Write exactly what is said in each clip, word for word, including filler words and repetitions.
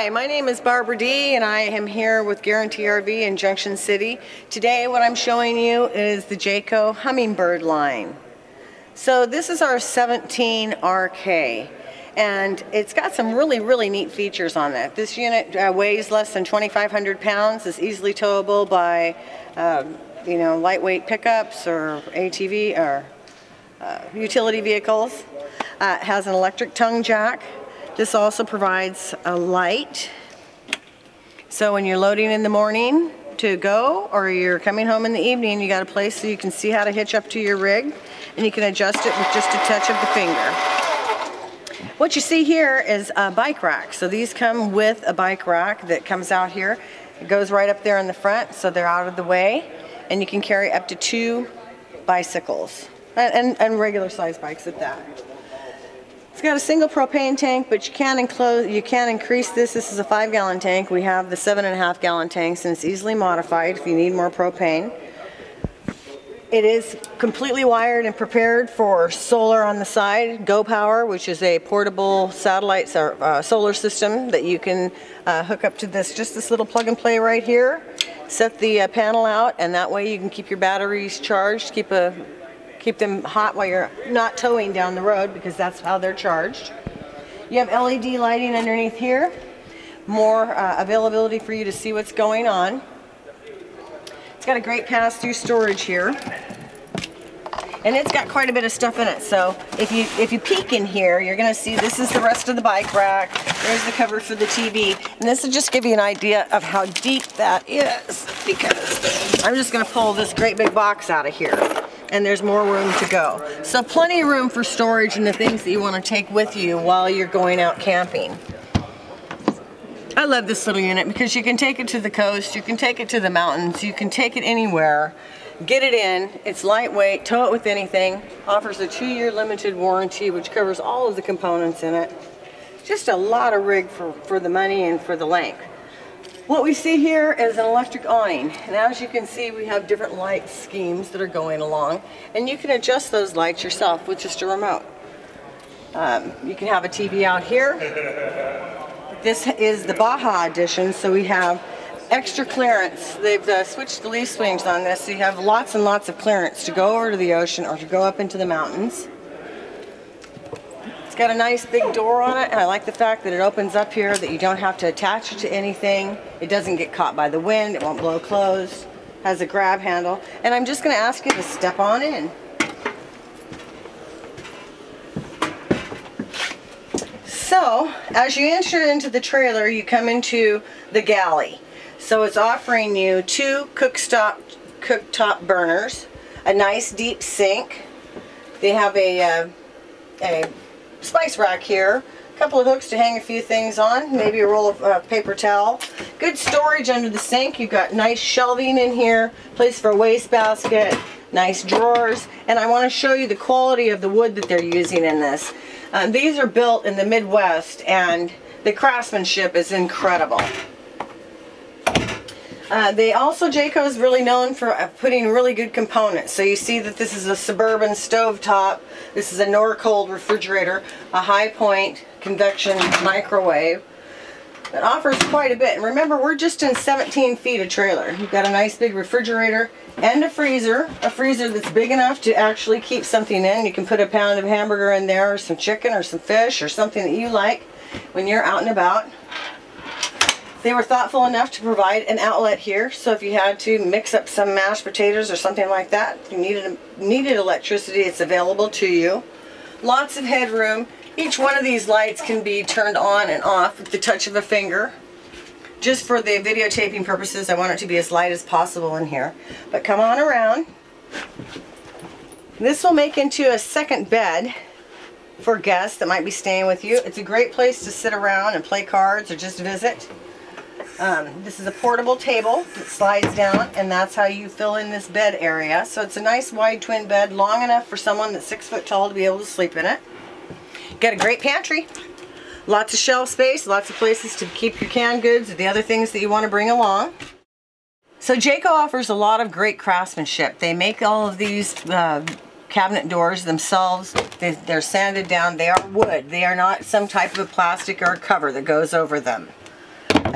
Hi, my name is Barbara D and I am here with Guaranty R V in Junction City. Today what I'm showing you is the Jayco Hummingbird line. So this is our seventeen R K and it's got some really really neat features on it. This unit uh, weighs less than twenty-five hundred pounds, is easily towable by um, you know, lightweight pickups or A T V or uh, utility vehicles. Uh, it has an electric tongue jack. This also provides a light, so when you're loading in the morning to go or you're coming home in the evening, you got a place so you can see how to hitch up to your rig, and you can adjust it with just a touch of the finger. What you see here is a bike rack. So these come with a bike rack that comes out here. It goes right up there in the front, so they're out of the way, and you can carry up to two bicycles and, and, and regular sized bikes at that. It's got a single propane tank, but you can enclose, you can increase this. This is a five gallon tank. We have the seven and a half gallon tanks, and it's easily modified if you need more propane. It is completely wired and prepared for solar on the side. Go Power, which is a portable satellite or, uh, solar system that you can uh, hook up to this, just this little plug and play right here. Set the uh, panel out, and that way you can keep your batteries charged, keep a Keep them hot while you're not towing down the road, because that's how they're charged. You have L E D lighting underneath here. More uh, availability for you to see what's going on. It's got a great pass-through storage here. And it's got quite a bit of stuff in it, so if you if you peek in here, you're going to see this is the rest of the bike rack. There's the cover for the T V. And this will just give you an idea of how deep that is, because I'm just going to pull this great big box out of here. And there's more room to go. So plenty of room for storage and the things that you want to take with you while you're going out camping. I love this little unit because you can take it to the coast, you can take it to the mountains, you can take it anywhere. Get it in, it's lightweight, tow it with anything, offers a two-year limited warranty which covers all of the components in it. Just a lot of rig for, for the money and for the length. What we see here is an electric awning, and as you can see we have different light schemes that are going along, and you can adjust those lights yourself with just a remote. Um, you can have a T V out here. This is the Baja edition, so we have extra clearance. They've uh, switched the leaf swings on this, so you have lots and lots of clearance to go over to the ocean or to go up into the mountains. It's got a nice big door on it, and I like the fact that it opens up here, that you don't have to attach it to anything. It doesn't get caught by the wind, it won't blow closed, has a grab handle, and I'm just going to ask you to step on in. So as you enter into the trailer, you come into the galley. So it's offering you two cooktop, cooktop burners, a nice deep sink. They have a, uh, a spice rack here, a couple of hooks to hang a few things on, maybe a roll of uh, paper towel. Good storage under the sink. You've got nice shelving in here, place for a wastebasket, nice drawers, and I want to show you the quality of the wood that they're using in this. Um, these are built in the Midwest, and the craftsmanship is incredible. Uh, they also, Jayco is really known for uh, putting really good components. So you see that this is a Suburban stovetop, this is a Norcold refrigerator, a High Point convection microwave. It offers quite a bit. And remember, we're just in seventeen feet of trailer. You've got a nice big refrigerator and a freezer, a freezer that's big enough to actually keep something in. You can put a pound of hamburger in there, or some chicken, or some fish, or something that you like when you're out and about. They were thoughtful enough to provide an outlet here, so if you had to mix up some mashed potatoes or something like that, if you needed, needed electricity, it's available to you. Lots of headroom. Each one of these lights can be turned on and off with the touch of a finger. Just for the videotaping purposes, I want it to be as light as possible in here. But come on around. This will make into a second bed for guests that might be staying with you. It's a great place to sit around and play cards or just visit. Um, this is a portable table that slides down, and that's how you fill in this bed area. So it's a nice wide twin bed, long enough for someone that's six foot tall to be able to sleep in it. Got a great pantry, lots of shelf space, lots of places to keep your canned goods or the other things that you want to bring along. So Jayco offers a lot of great craftsmanship. They make all of these uh, cabinet doors themselves. They, they're sanded down. They are wood. They are not some type of a plastic or a cover that goes over them.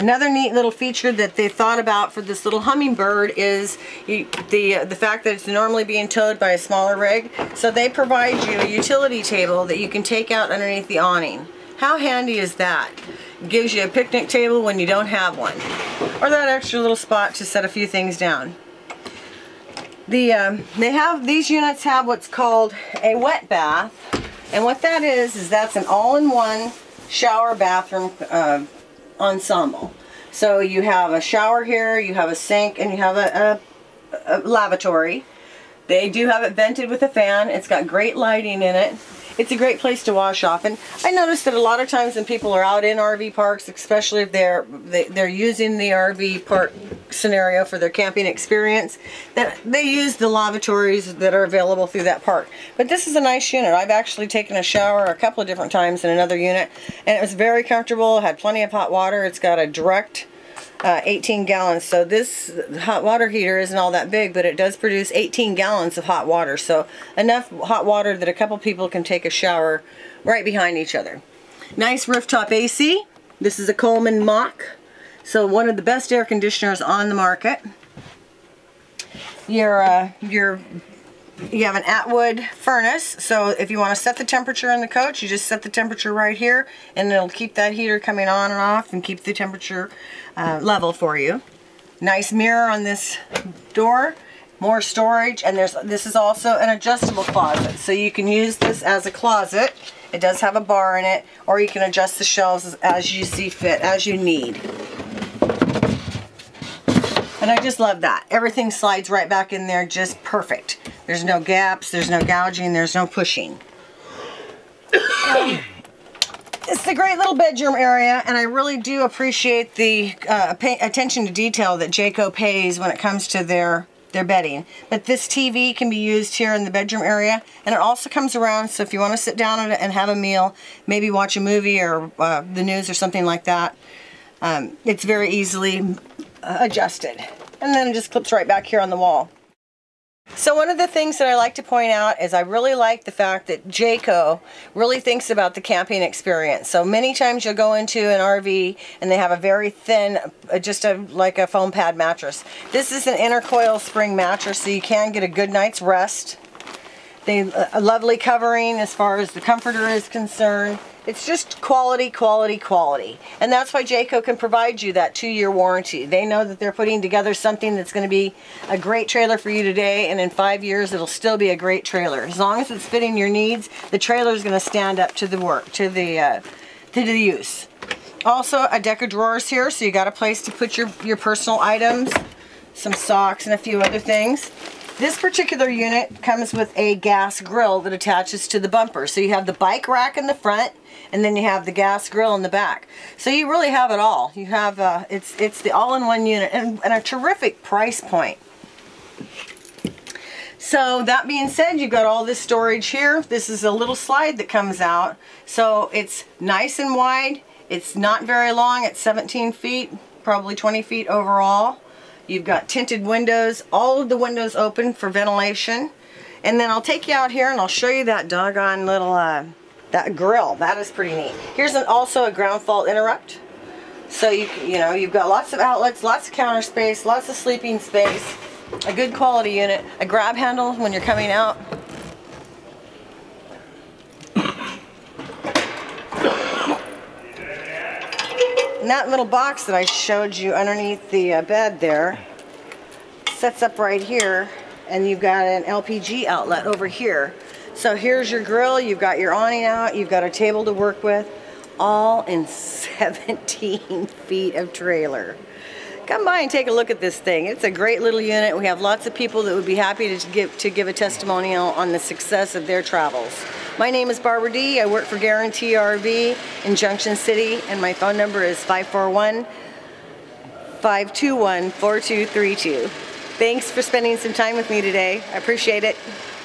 Another neat little feature that they thought about for this little Hummingbird is you, the uh, the fact that it's normally being towed by a smaller rig. So they provide you a utility table that you can take out underneath the awning. How handy is that? It gives you a picnic table when you don't have one, or that extra little spot to set a few things down. The um, they have these units have what's called a wet bath, and what that is is that's an all-in-one shower bathroom Uh, ensemble. So you have a shower here, you have a sink, and you have a, a, a lavatory. They do have it vented with a fan. It's got great lighting in it. It's a great place to wash off. And I noticed that a lot of times when people are out in R V parks, especially if they're they, they're using the R V park scenario for their camping experience, that they use the lavatories that are available through that park. But this is a nice unit. I've actually taken a shower a couple of different times in another unit, and it was very comfortable. It had plenty of hot water. It's got a direct Uh, eighteen gallons, so this hot water heater isn't all that big, but it does produce eighteen gallons of hot water, so enough hot water that a couple people can take a shower right behind each other. Nice rooftop A C. This is a Coleman Mach, so one of the best air conditioners on the market. Your, uh, your, you have an Atwood furnace, so if you want to set the temperature in the coach, you just set the temperature right here, and it'll keep that heater coming on and off and keep the temperature Uh, level for you. Nice mirror on this door, more storage, and there's this is also an adjustable closet, so you can use this as a closet. It does have a bar in it, or you can adjust the shelves as you see fit, as you need. And I just love that. Everything slides right back in there just perfect. There's no gaps, there's no gouging, there's no pushing. um, It's a great little bedroom area, and I really do appreciate the uh, pay attention to detail that Jayco pays when it comes to their, their bedding. But this T V can be used here in the bedroom area, and it also comes around, so if you want to sit down and have a meal, maybe watch a movie or uh, the news or something like that, um, it's very easily adjusted. And then it just clips right back here on the wall. So one of the things that I like to point out is I really like the fact that Jayco really thinks about the camping experience. So many times you'll go into an R V and they have a very thin, just a, like a foam pad mattress. This is an intercoil spring mattress, so you can get a good night's rest. They, a lovely covering as far as the comforter is concerned. It's just quality, quality, quality. And that's why Jayco can provide you that two-year warranty. They know that they're putting together something that's going to be a great trailer for you today, and in five years it'll still be a great trailer. As long as it's fitting your needs, the trailer is going to stand up to the work, to the, uh, to the use. Also, a deck of drawers here, so you got a place to put your, your personal items, some socks, and a few other things. This particular unit comes with a gas grill that attaches to the bumper. So you have the bike rack in the front, and then you have the gas grill in the back. So you really have it all. You have uh, it's it's the all-in-one unit, and, and a terrific price point. So that being said, you've got all this storage here. This is a little slide that comes out, so it's nice and wide. It's not very long. It's seventeen feet, probably twenty feet overall. You've got tinted windows, all of the windows open for ventilation. And then I'll take you out here and I'll show you that doggone little uh, that grill. That is pretty neat. Here's an, also a ground fault interrupt. So you you know, you've got lots of outlets, lots of counter space, lots of sleeping space, a good quality unit, a grab handle when you're coming out. And that little box that I showed you underneath the uh, bed there sets up right here, and you've got an L P G outlet over here. So here's your grill, you've got your awning out, you've got a table to work with, all in seventeen feet of trailer. Come by and take a look at this thing. It's a great little unit. We have lots of people that would be happy to give, to give a testimonial on the success of their travels. My name is Barbara D. I work for Guaranty R V in Junction City, and my phone number is five four one, five two one, four two three two. Thanks for spending some time with me today. I appreciate it.